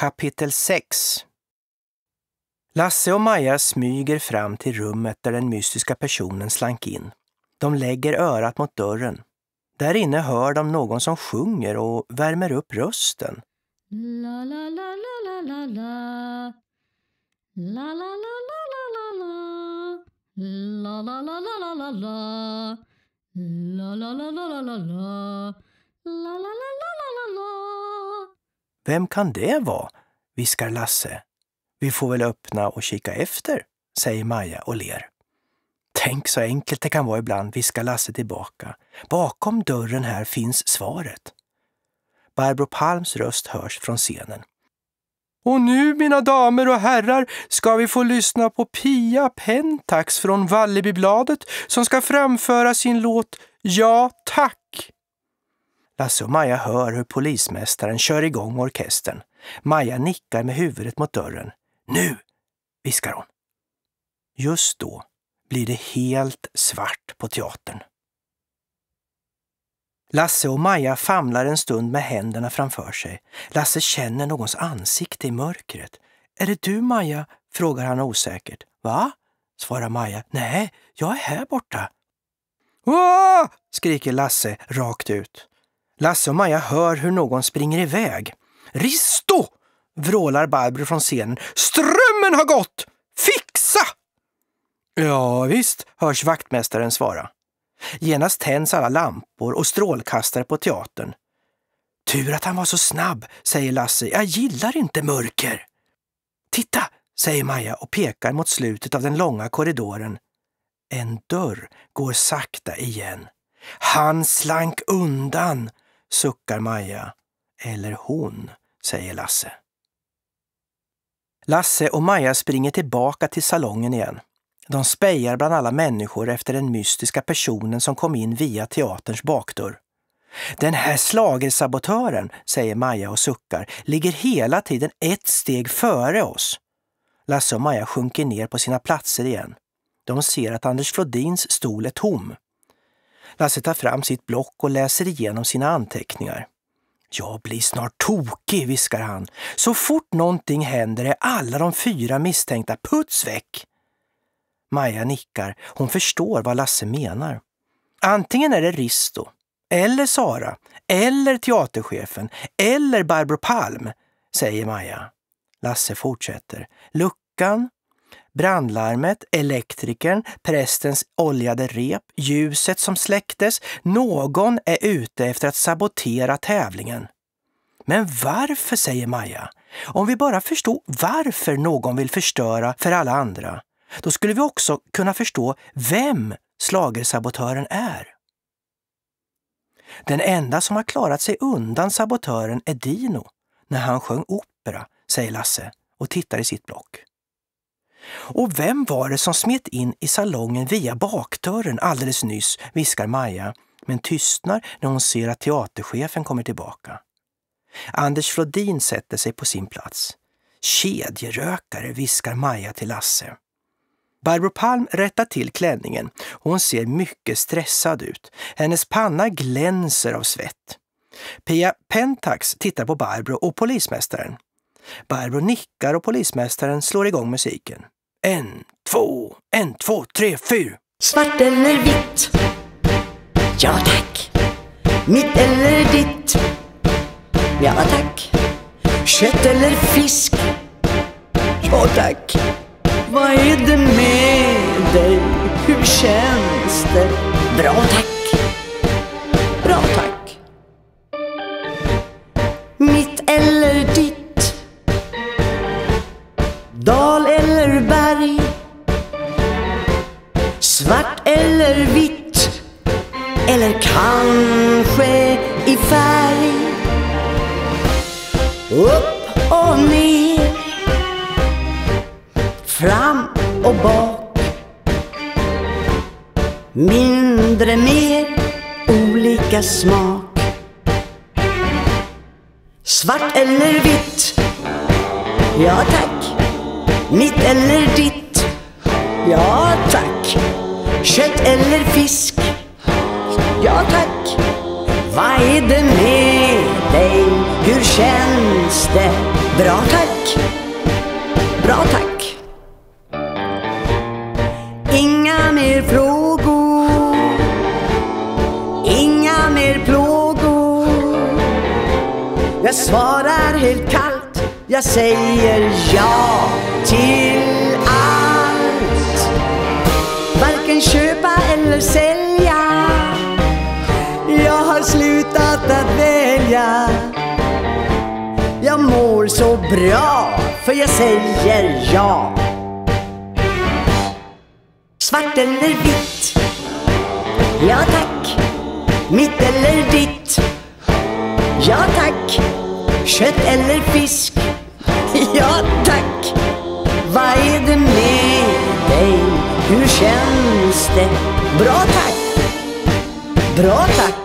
Kapitel 6. Lasse och Maja smyger fram till rummet där den mystiska personen slank in. De lägger örat mot dörren. Där inne hör de någon som sjunger och värmer upp rösten. La la la la la la. La la la la la la. La la la la la la. La la la la la la. La la la la la. Vem kan det vara? Viskar Lasse. Vi får väl öppna och kika efter, säger Maja och ler. Tänk så enkelt det kan vara ibland, viskar Lasse tillbaka. Bakom dörren här finns svaret. Barbro Palms röst hörs från scenen. Och nu, mina damer och herrar, ska vi få lyssna på Pia Pentax från Vallbybladet som ska framföra sin låt Ja tack. Lasse och Maja hör hur polismästaren kör igång orkestern. Maja nickar med huvudet mot dörren. Nu, viskar hon. Just då blir det helt svart på teatern. Lasse och Maja famlar en stund med händerna framför sig. Lasse känner någons ansikte i mörkret. Är det du, Maja? Frågar han osäkert. Va? Svarar Maja. Nej, jag är här borta. Åh! Skriker Lasse rakt ut. Lasse och Maja hör hur någon springer iväg. Risto! Vrålar Barbro från scenen. Strömmen har gått! Fixa! Ja visst, hörs vaktmästaren svara. Genast tänds alla lampor och strålkastare på teatern. Tur att han var så snabb, säger Lasse. Jag gillar inte mörker. Titta, säger Maja och pekar mot slutet av den långa korridoren. En dörr går sakta igen. Han slank undan, suckar Maja. Eller hon, säger Lasse. Lasse och Maja springer tillbaka till salongen igen. De spejar bland alla människor efter den mystiska personen som kom in via teaterns bakdörr. Den här slagersabotören, säger Maja och suckar, ligger hela tiden ett steg före oss. Lasse och Maja sjunker ner på sina platser igen. De ser att Anders Flodins stol är tom. Lasse tar fram sitt block och läser igenom sina anteckningar. Jag blir snart tokig, viskar han. Så fort någonting händer är alla de fyra misstänkta putsväck. Maja nickar. Hon förstår vad Lasse menar. Antingen är det Risto, eller Sara, eller teaterchefen, eller Barbro Palm, säger Maja. Lasse fortsätter. Luckan, brandlarmet, elektrikern, prästens oljade rep, ljuset som släcktes. Någon är ute efter att sabotera tävlingen. Men varför, säger Maja? Om vi bara förstår varför någon vill förstöra för alla andra, då skulle vi också kunna förstå vem slagersabotören är. Den enda som har klarat sig undan sabotören är Dino när han sjöng opera, säger Lasse och tittar i sitt block. Och vem var det som smet in i salongen via bakdörren alldeles nyss, viskar Maja, men tystnar när hon ser att teaterchefen kommer tillbaka. Anders Flodin sätter sig på sin plats. Kedjerökare, viskar Maja till Lasse. Barbro Palm rättar till klänningen. Hon ser mycket stressad ut. Hennes panna glänser av svett. Pia Pentax tittar på Barbro och polismästaren. Barbro nickar och polismästaren slår igång musiken. 1, 2, 1, 2, 3, 4. Svart eller vitt? Ja tack. Mitt eller ditt? Ja tack. Kött eller fisk? Ja tack. Vad är det med dig? Hur känns det? Bra tack. Bra tack. Mitt eller ditt? Dal eller berg? Svart eller vitt? Eller kanske i färg? Upp och ner, fram och bak, mindre mer, olika smak. Svart eller vitt? Ja tack. Mitt eller ditt? Ja tack. Kött eller fisk? Ja tack. Vad är det med dig? Hur känns det? Bra tack. Bra tack. Inga mer frågor. Inga mer plågor. Jag svarar helt kallt. Jag säger ja till allt. Varken köpa eller sälja. Jag har slutat att välja. Jag mår så bra, för jag säger ja. Svart eller vitt. Ja tack. Mitt eller ditt. Ja tack. Kött eller fisk. Ja tack. Vad är det med dig? Hur känns det? Bra tack. Bra tack.